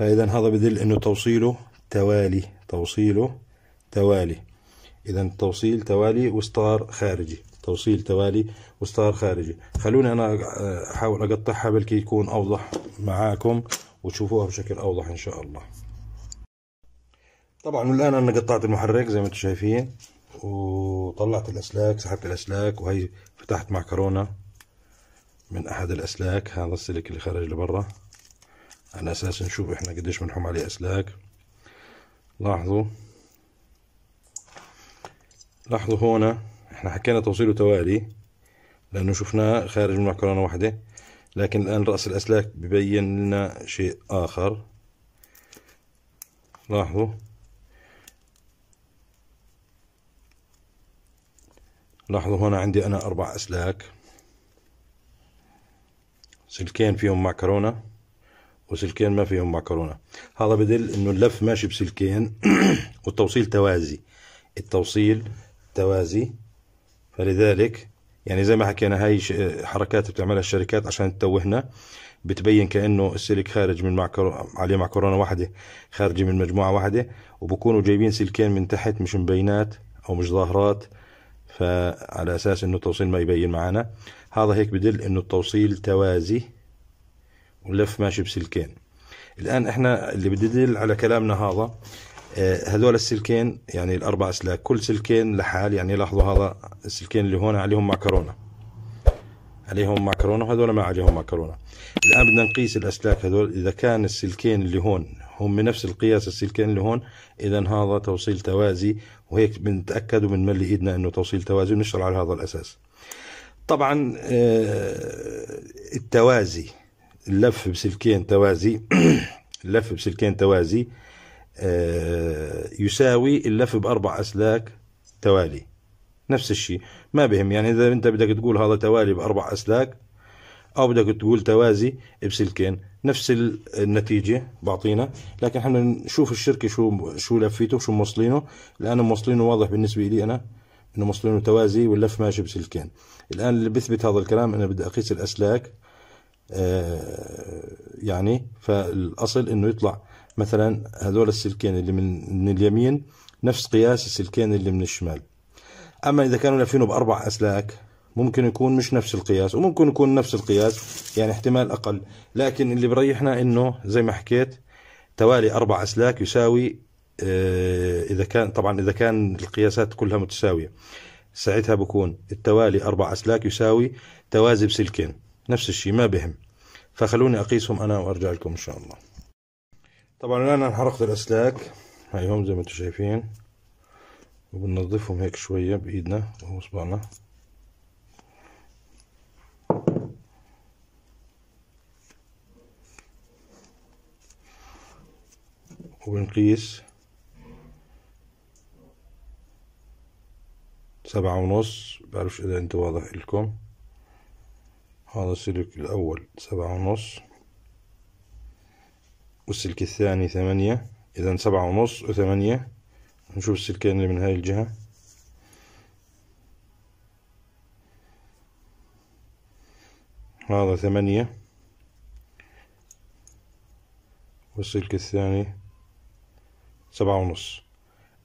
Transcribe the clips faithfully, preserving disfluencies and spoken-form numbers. فإذا هذا بدل أنه توصيله توالي، توصيله توالي. إذا توصيل توالي وستار خارجي، توصيل توالي وستار خارجي. خلوني أنا أحاول أقطعها بلكي يكون أوضح معاكم وتشوفوها بشكل أوضح إن شاء الله. طبعا الآن أنا قطعت المحرك زي ما انتم شايفين، وطلعت الأسلاك، سحبت الأسلاك، وهي فتحت معكرونة من أحد الأسلاك. هذا السلك اللي خرج لبرا على أساس نشوف إحنا قديش بنحوم عليه أسلاك. لاحظوا لاحظوا هنا إحنا حكينا توصيله توالي لأنه شفناه خارج من معكرونة واحدة، لكن الآن رأس الأسلاك ببين لنا شيء آخر. لاحظوا لاحظوا هنا عندي أنا أربع أسلاك، سلكين فيهم معكرونة وسلكين ما فيهم معكرونة. هذا بدل إنه اللف ماشي بسلكين والتوصيل توازي، التوصيل توازي. فلذلك يعني زي ما حكينا هاي حركات بتعملها الشركات عشان تتوهنا، بتبين كأنه السلك خارج من معكرونة، عليه معكرونة واحدة خارجة من مجموعة واحدة، وبكونوا جايبين سلكين من تحت مش مبينات أو مش ظاهرات، فعلى أساس إنه التوصيل ما يبين معنا. هذا هيك بدل إنه التوصيل توازي واللف ماشي بسلكين. الآن إحنا اللي بدي يدل على كلامنا هذا هذول السلكين، يعني الأربع أسلاك كل سلكين لحال. يعني لاحظوا هذا السلكين اللي هون عليهم معكرونة، عليهم معكرونة، وهذول ما عليهم معكرونة. الآن بدنا نقيس الأسلاك هذول، إذا كان السلكين اللي هون هم من نفس القياس السلكين اللي هون، إذا هذا توصيل توازي، وهيك بنتأكد وبنملي إيدنا إنه توصيل توازي ونشتغل على هذا الأساس. طبعا التوازي، اللف بسلكين توازي اللف بسلكين توازي يساوي اللف بأربع أسلاك توالي، نفس الشيء ما بهم. يعني إذا أنت بدك تقول هذا توالي بأربع أسلاك أو بدك تقول توازي بسلكين، نفس النتيجة بعطينا. لكن احنا نشوف الشركة شو شو لفيته شو موصلينه، لأن موصلينه واضح بالنسبة لي أنا إنه موصلينه توازي واللف ماشي بسلكين. الآن اللي بثبت هذا الكلام أنا بدي أقيس الأسلاك، آه يعني فالأصل إنه يطلع مثلا هذول السلكين اللي من, من اليمين نفس قياس السلكين اللي من الشمال. أما إذا كانوا لافينه بأربع أسلاك ممكن يكون مش نفس القياس وممكن يكون نفس القياس، يعني احتمال أقل. لكن اللي بريحنا إنه زي ما حكيت توالي أربع أسلاك يساوي، اه إذا كان طبعا إذا كان القياسات كلها متساوية ساعتها بكون التوالي أربع أسلاك يساوي توازي بسلكين، نفس الشيء ما بهم. فخلوني أقيسهم أنا وأرجع لكم إن شاء الله. طبعا الآن أنا حرقت الأسلاك، هايهم زي ما انتم شايفين، وبننظفهم هيك شوية بإيدنا أو إصبعنا. وبنقيس سبعة ونص، بعرفش إذا أنت واضح لكم. هذا السلك الأول سبعة ونص والسلك الثاني ثمانية، إذا سبعة ونص وثمانية. نشوف السلكين اللي من هاي الجهة، هذا ثمانية والسلك الثاني سبعة ونص.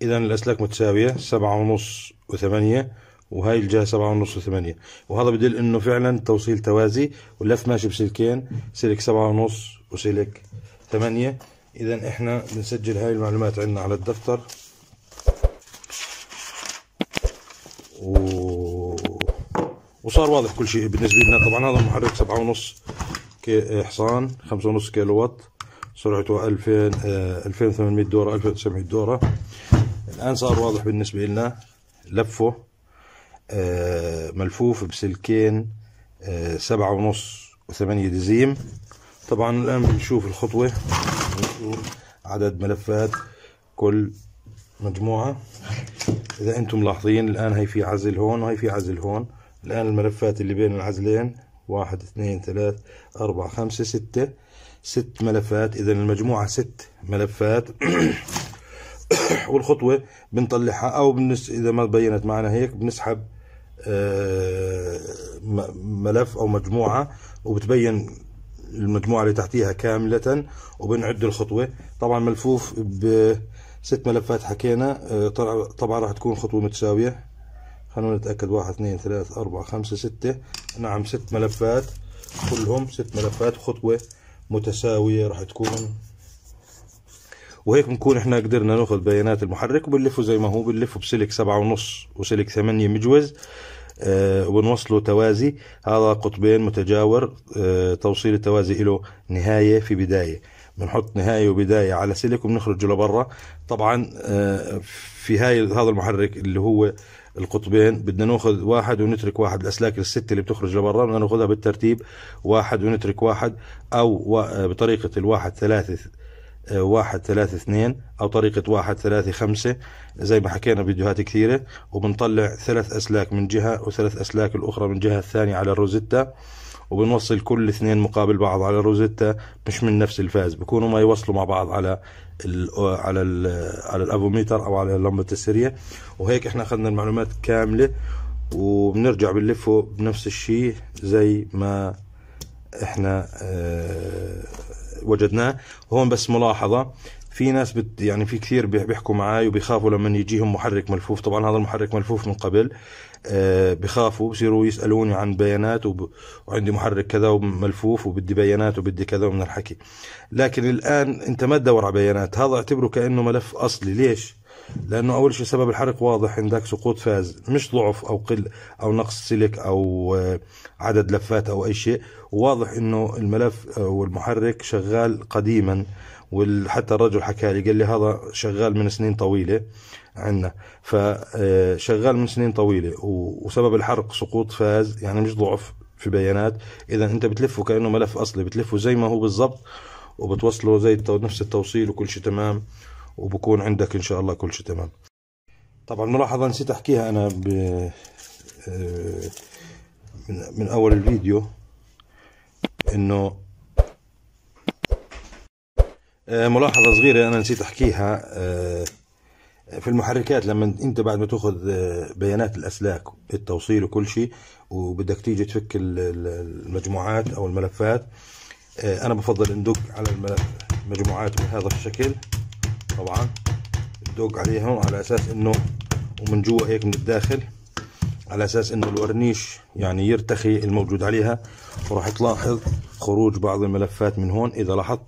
إذا الأسلاك متساوية سبعة ونص وثمانية، وهاي الجهة سبعة ونص وثمانية، وهذا بدل إنه فعلا توصيل توازي واللف ماشي بسلكين، سلك سبعة ونص وسلك ثمانية. إذا إحنا بنسجل هاي المعلومات عندنا على الدفتر، و... وصار واضح كل شيء بالنسبة لنا. طبعا هذا المحرك سبعة ونص حصان، خمسة ونص كيلو واط، سرعته ألفين ألفين وثمانمية دورة، ألفين وتسعمية دورة. الآن صار واضح بالنسبة لنا، لفه ملفوف بسلكين سبعة ونص وثمانية دزيم. طبعا الآن بنشوف الخطوة، بنشوف عدد ملفات كل مجموعة. إذا أنتم ملاحظين الآن هي في عزل هون وهي في عزل هون. الآن الملفات اللي بين العزلين واحد اثنين ثلاث أربعة خمسة ستة، ست ملفات. إذا المجموعة ست ملفات والخطوة بنطلعها، أو بنس إذا ما بينت معنا هيك بنسحب ملف أو مجموعة وبتبين المجموعة اللي تحتيها كاملة وبنعد الخطوة. طبعا ملفوف بست ملفات حكينا، طبعا راح تكون خطوة متساوية. خلونا نتأكد، واحد اثنين ثلاثة أربعة خمسة ستة، نعم ست ملفات كلهم، ست ملفات خطوة متساوية راح تكون. وهيك بنكون احنا قدرنا ناخذ بيانات المحرك، وبنلفه زي ما هو، بنلفه بسلك سبعة ونص وسلك ثمانية مجوز أه وبنوصله توازي. هذا قطبين متجاور، أه توصيل التوازي له نهاية في بداية، بنحط نهاية وبداية على سلك وبنخرجه لبرا. طبعا أه في هاي هذا المحرك اللي هو القطبين بدنا ناخذ واحد ونترك واحد، الاسلاك الست اللي بتخرج لبرا بدنا ناخذها بالترتيب، واحد ونترك واحد، او بطريقة الواحد ثلاثة واحد ثلاثة اثنين، او طريقة واحد ثلاثة خمسة زي ما حكينا فيديوهات كثيرة. وبنطلع ثلاث اسلاك من جهة وثلاث اسلاك الاخرى من جهة الثانية على الروزيتا، وبنوصل كل اثنين مقابل بعض على الروزيتا مش من نفس الفاز، بكونوا ما يوصلوا مع بعض على ال على ال على الافوميتر او على لمبة السرية. وهيك احنا اخذنا المعلومات كاملة، وبنرجع بنلفه بنفس الشيء زي ما احنا اه وجدناه. هون بس ملاحظة، في ناس بت يعني في كثير بيحكوا معي وبيخافوا لما يجيهم محرك ملفوف. طبعا هذا المحرك ملفوف من قبل، آه بخافوا بصيروا يسألوني عن بيانات وب... وعندي محرك كذا وملفوف وبدي بيانات وبدي كذا من الحكي. لكن الآن أنت ما تدور على بيانات، هذا اعتبره كأنه ملف أصلي. ليش؟ لأنه أول شيء سبب الحرق واضح، عندك سقوط فاز مش ضعف أو قل أو نقص سلك أو عدد لفات أو أي شيء، وواضح إنه الملف والمحرك شغال قديما، وحتى الرجل حكى لي قال لي هذا شغال من سنين طويلة عنا، فشغال من سنين طويلة وسبب الحرق سقوط فاز يعني مش ضعف في بيانات. إذا أنت بتلفه كأنه ملف أصلي، بتلفه زي ما هو بالضبط وبتوصله زي نفس التوصيل وكل شيء تمام، وبكون عندك ان شاء الله كل شيء تمام. طبعا ملاحظه نسيت احكيها انا ب من اول الفيديو، انه ملاحظه صغيره انا نسيت احكيها في المحركات. لما انت بعد ما تاخذ بيانات الاسلاك التوصيل وكل شيء وبدك تيجي تفك المجموعات او الملفات، انا بفضل ندق على المجموعات بهذا الشكل، طبعا بدوق عليهم على اساس انه ومن جوا هيك من الداخل، على اساس انه الورنيش يعني يرتخي الموجود عليها، وراح تلاحظ خروج بعض الملفات من هون. اذا لاحظت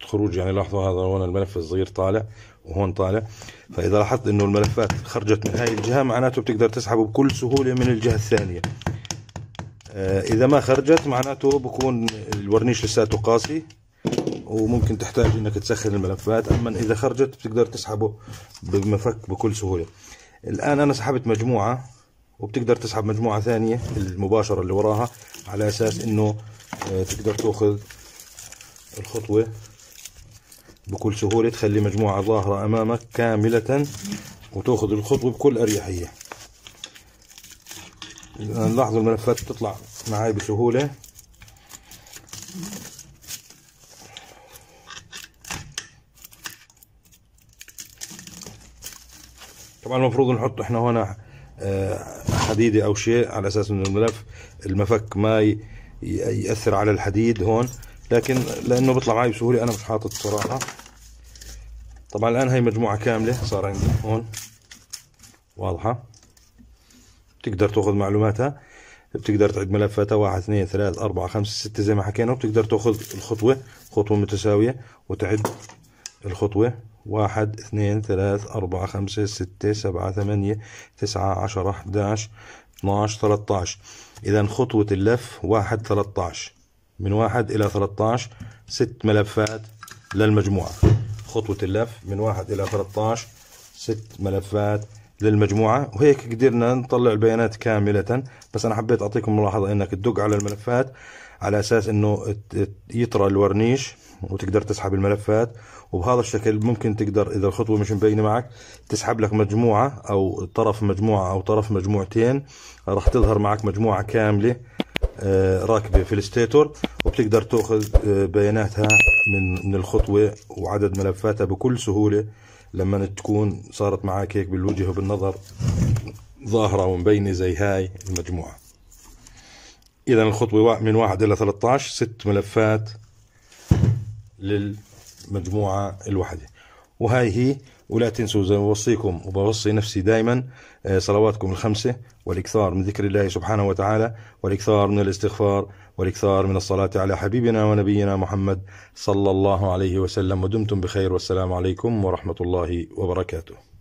خروج، يعني لاحظوا هذا هون الملف الصغير طالع وهون طالع، فاذا لاحظت انه الملفات خرجت من هاي الجهه معناته بتقدر تسحبه بكل سهوله من الجهه الثانيه. آه اذا ما خرجت معناته بكون الورنيش لساته قاسي وممكن تحتاج انك تسخن الملفات، اما اذا خرجت بتقدر تسحبه بمفك بكل سهوله. الان انا سحبت مجموعه، وبتقدر تسحب مجموعه ثانيه المباشره اللي وراها على اساس انه تقدر تاخذ الخطوه بكل سهوله، تخلي مجموعه ظاهره امامك كامله وتاخذ الخطوه بكل اريحيه. الان لاحظوا الملفات بتطلع معي بسهوله، طبعا المفروض نحط احنا هنا حديدة او شيء على اساس انه الملف المفك ما يأثر على الحديد هون، لكن لانه بيطلع معي بسهولة انا مش حاطط صراحة. طبعا الان هي مجموعة كاملة صار عندي هون واضحة، بتقدر تاخذ معلوماتها، بتقدر تعد ملفاتها واحد اثنين ثلاثة أربعة خمسة ستة زي ما حكينا، وبتقدر تاخذ الخطوة خطوة متساوية وتعد الخطوة واحد اثنين ثلاث أربعة خمسة ستة سبعة ثمانية تسعة عشرة أحد عشر اثناعش ثلاثتاعش. إذا خطوة اللف واحد ثلاثتاعش، من واحد إلى ثلاثتاعش ست ملفات للمجموعة. خطوة اللف من واحد إلى ثلاثتاعش ست ملفات للمجموعة، وهيك قدرنا نطلع البيانات كاملة. بس أنا حبيت أعطيكم ملاحظة إنك تدق على الملفات على أساس إنه يطرى الورنيش وتقدر تسحب الملفات، وبهذا الشكل ممكن تقدر إذا الخطوة مش مبينة معك تسحب لك مجموعة أو طرف مجموعة أو طرف مجموعتين، راح تظهر معك مجموعة كاملة راكبة في الستيتور، وبتقدر تأخذ بياناتها من الخطوة وعدد ملفاتها بكل سهولة لما تكون صارت معك هيك بالوجه وبالنظر ظاهرة ومبينة زي هاي المجموعة. إذا الخطوة من واحد إلى ثلاثتاعش ست ملفات للمجموعة الوحدة. وهاي هي، ولا تنسوا زي ما بوصيكم وبوصي نفسي دائما صلواتكم الخمسة، والاكثار من ذكر الله سبحانه وتعالى، والاكثار من الاستغفار، والاكثار من الصلاة على حبيبنا ونبينا محمد صلى الله عليه وسلم، ودمتم بخير، والسلام عليكم ورحمة الله وبركاته.